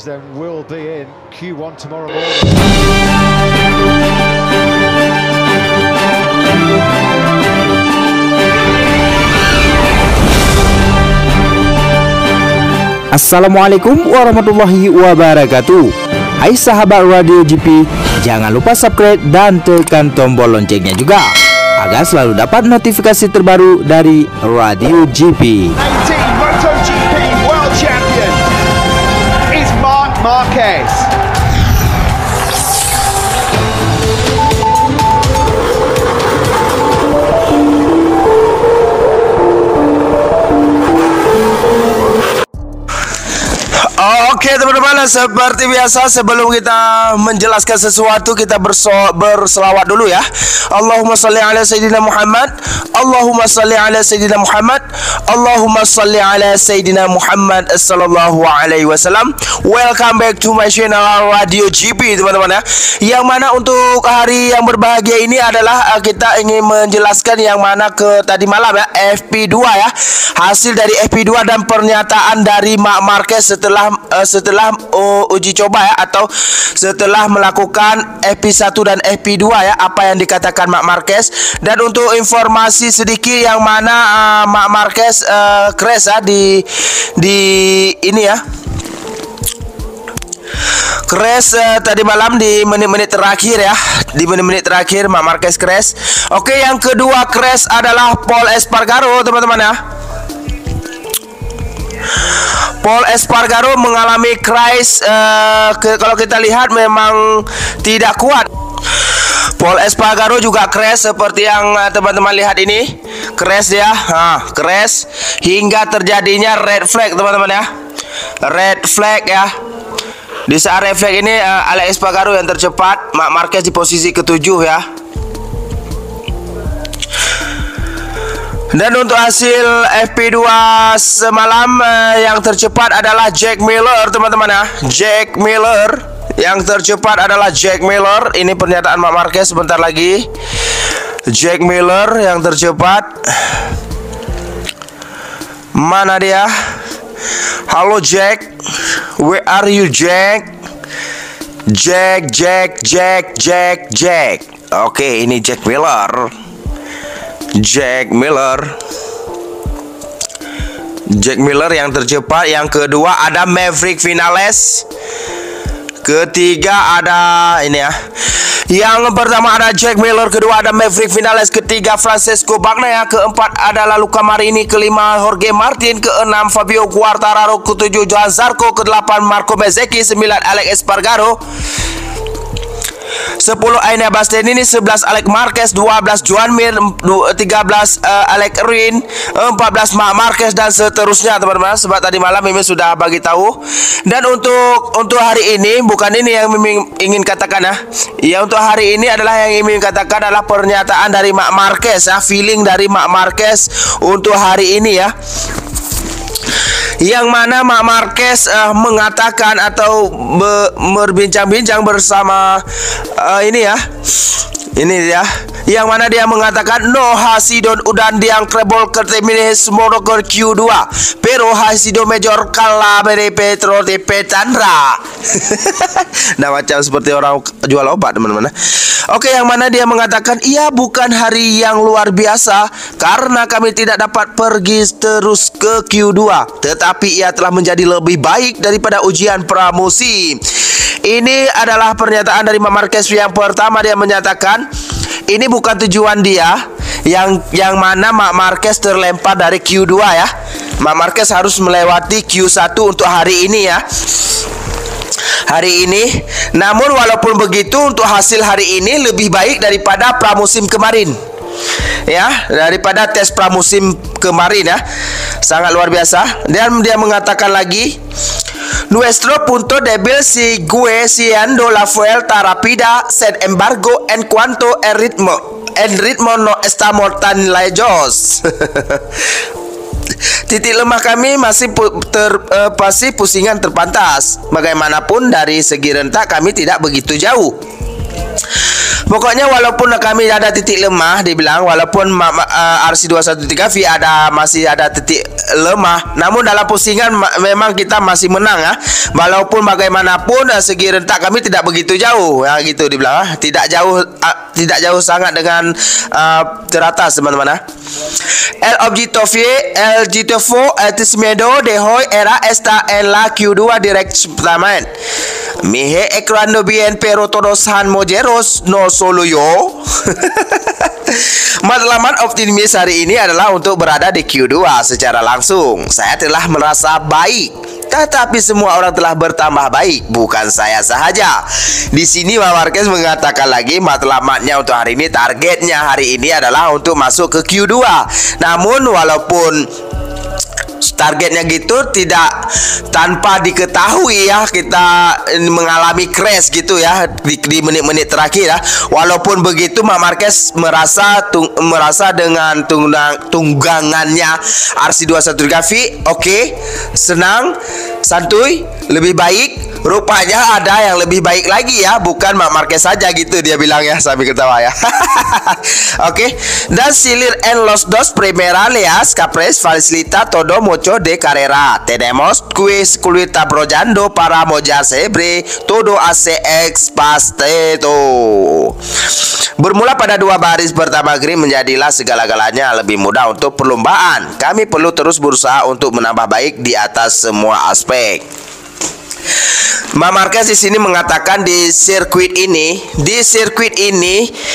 Then we'll be in Q1 tomorrow morning. Assalamualaikum warahmatullahi wabarakatuh. Hai sahabat Radio GP, jangan lupa subscribe dan tekan tombol loncengnya juga agar selalu dapat notifikasi terbaru dari Radio GP. 18 MotoGP World Champion is Marc Marquez. Oke teman-teman, seperti biasa sebelum kita menjelaskan sesuatu kita berselawat dulu ya. Allahumma salli ala Sayyidina Muhammad, Allahumma salli ala Sayyidina Muhammad, Allahumma salli ala Sayyidina Muhammad sallallahu alaihi wasallam. Welcome back to my channel Radio GP teman-teman ya. Yang mana untuk hari yang berbahagia ini adalah kita ingin menjelaskan yang mana ke tadi malam ya, FP2 ya. Hasil dari FP2 dan pernyataan dari Marc Marquez setelah uji coba ya, atau setelah melakukan FP1 dan FP2 ya, apa yang dikatakan Marc Marquez. Dan untuk informasi sedikit yang mana Marc Marquez crash ya, di ini ya, crash tadi malam di menit-menit terakhir ya, di menit-menit terakhir Marc Marquez crash. Oke, yang kedua crash adalah Pol Espargaro teman-teman ya. Pol Espargaro mengalami crash, kalau kita lihat memang tidak kuat. Pol Espargaro juga crash seperti yang teman-teman lihat ini, crash ya, crash hingga terjadinya red flag teman-teman ya, red flag ya. Di saat red flag ini Aleix Espargaro yang tercepat, Marc Marquez di posisi ketujuh ya. Dan untuk hasil FP2 semalam yang tercepat adalah Jack Miller teman-teman ya. Jack Miller yang tercepat adalah Jack Miller. Ini pernyataan Marc Marquez sebentar lagi. Jack Miller yang tercepat. Mana dia? Halo Jack. Where are you Jack? Jack, Jack, Jack, Jack, Jack. Oke, ini Jack Miller. Jack Miller, Jack Miller yang tercepat. Yang kedua ada Maverick Vinales. Ketiga ada ini ya. Yang pertama ada Jack Miller, kedua ada Maverick Vinales, ketiga Francesco Bagnaia, keempat adalah Luca Marini, kelima Jorge Martin, keenam Fabio Quartararo, ketujuh Johann Zarco, kedelapan Marco Bezzecchi, sembilan Aleix Espargaro, 10 Aina Bastenini, 11 Alec Marquez, 12 Juan Mir, 13 Alec Rin, 14 Marc Marquez dan seterusnya teman-teman. Sebab tadi malam Mimin sudah bagi tahu. Dan untuk hari ini bukan ini yang Mimin ingin katakan ya. Ya, untuk hari ini adalah yang Mimin katakan adalah pernyataan dari Marc Marquez ya, feeling dari Marc Marquez untuk hari ini ya. Yang mana Marc Marquez mengatakan atau berbincang-bincang bersama ini ya, ini dia. Yang mana dia mengatakan no hasidon udan diang krebol kertemines morokor Q2 pero hasido major kala bere petro de petandra. Nah, macam seperti orang jual obat teman-teman. Oke, yang mana dia mengatakan iya bukan hari yang luar biasa karena kami tidak dapat pergi terus ke Q2, tetapi ia telah menjadi lebih baik daripada ujian pramusim. Ini adalah pernyataan dari Marc Marquez yang pertama dia menyatakan ini bukan tujuan dia, yang mana Marc Marquez terlempar dari Q2 ya. Marc Marquez harus melewati Q1 untuk hari ini ya. Hari ini, namun walaupun begitu untuk hasil hari ini lebih baik daripada pramusim kemarin. Ya, daripada tes pramusim kemarin ya. Sangat luar biasa. Dan dia mengatakan lagi, nuestro punto débil sigue siendo la vuelta rápida, sin embargo en cuanto el ritmo no estamos tan lejos. Titik lemah kami masih pasti pusingan terpantas. Bagaimanapun dari segi rentak kami tidak begitu jauh. Pokoknya walaupun kami ada titik lemah, dibilang walaupun RC213V masih ada titik lemah, namun dalam pusingan memang kita masih menang ya. Walaupun bagaimanapun segi rentak kami tidak begitu jauh ya, gitu dibilang tidak jauh sangat dengan teratas teman-teman ya. El Objective, El Gitofo, Etismedo, Dehoy, Era Esta, Ella Q2 Direct Suplement. Mihe Ekrando Bien Pero Todos Han Mojeros No Solo Yo. Matlamat optimis hari ini adalah untuk berada di Q2 secara langsung. Saya telah merasa baik, tetapi semua orang telah bertambah baik, bukan saya sahaja. Di sini Marc Marquez mengatakan lagi matlamatnya untuk hari ini, targetnya hari ini adalah untuk masuk ke Q2. Namun walaupun targetnya gitu tidak tanpa diketahui ya, kita mengalami crash gitu ya di menit-menit terakhir ya. Walaupun begitu Marc Marquez merasa dengan tunggangannya RC213V oke, senang, santuy, lebih baik. Rupanya ada yang lebih baik lagi ya, bukan Marc Marquez saja gitu dia bilang ya sambil ketawa ya. Oke, dan Silir en los dos primera leas Capres Facilita Todo Mucho de Carrera Tenemos Quiz Kulita Brojando Para Moja Sebre Todo ACX Pasteto. Bermula pada dua baris pertama green menjadilah segala-galanya lebih mudah untuk perlombaan. Kami perlu terus berusaha untuk menambah baik di atas semua aspek. Marc Marquez di sini mengatakan di sirkuit ini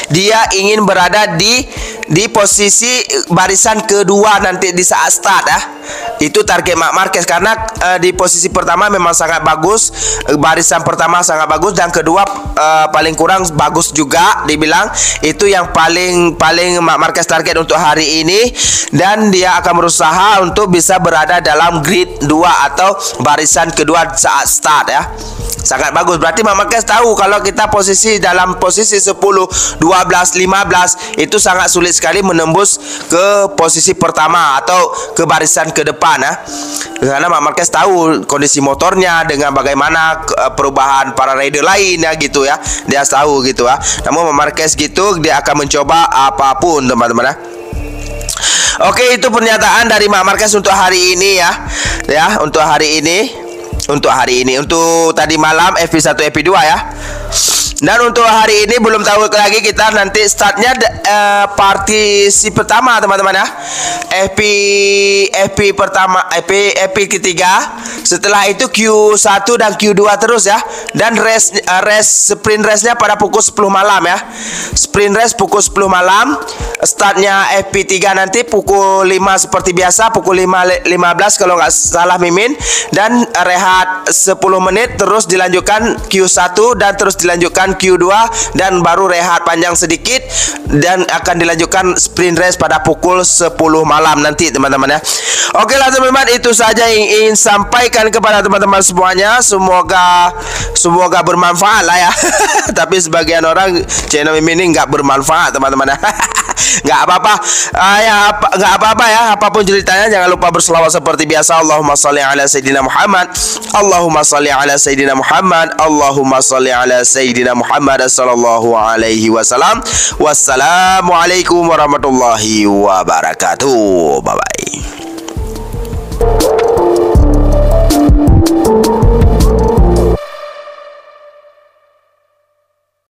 dia ingin berada di posisi barisan kedua nanti di saat start ya. Itu target Marc Marquez karena di posisi pertama memang sangat bagus, barisan pertama sangat bagus dan kedua paling kurang bagus juga dibilang. Itu yang paling Marc Marquez target untuk hari ini dan dia akan berusaha untuk bisa berada dalam grid 2 atau barisan kedua saat start ya. Sangat bagus, berarti Marc Marquez tahu kalau kita posisi dalam posisi 10, 12, 15 itu sangat sulit sekali menembus ke posisi pertama atau ke barisan ke depan ya. Karena Marc Marquez tahu kondisi motornya dengan bagaimana perubahan para rider lain ya gitu ya. Dia tahu gitu ya. Namun Marc Marquez gitu dia akan mencoba apapun teman-teman ya. Oke, itu pernyataan dari Marc Marquez untuk hari ini ya. Ya, untuk hari ini. Untuk tadi malam FP1 FP2 ya. Dan untuk hari ini belum tahu lagi kita nanti startnya partisi pertama teman-teman ya. FP pertama, FP ketiga. Setelah itu Q1 dan Q2 terus ya. Dan race sprint race-nya pada pukul 10 malam ya. Sprint race pukul 10 malam. Startnya FP3 nanti pukul 5 seperti biasa, pukul 5.15 kalau nggak salah Mimin. Dan rehat 10 menit terus dilanjutkan Q1 dan terus dilanjutkan Q2 dan baru rehat panjang sedikit dan akan dilanjutkan sprint race pada pukul 10 malam nanti teman-teman ya. Oke lah teman-teman, itu saja yang ingin sampaikan kepada teman-teman semuanya. Semoga bermanfaat lah ya. Tapi sebagian orang channel ini nggak bermanfaat teman-teman ya. Nggak apa-apa ya, nggak apa-apa ya, apapun ceritanya jangan lupa berselawat seperti biasa. Allahumma sholli ala sayyidina Muhammad, Allahumma sholli ala sayyidina Muhammad, Allahumma sholli ala sayyidina Muhammad sallallahu alaihi wasallam. Wassalamualaikum warahmatullahi wabarakatuh. Bye bye.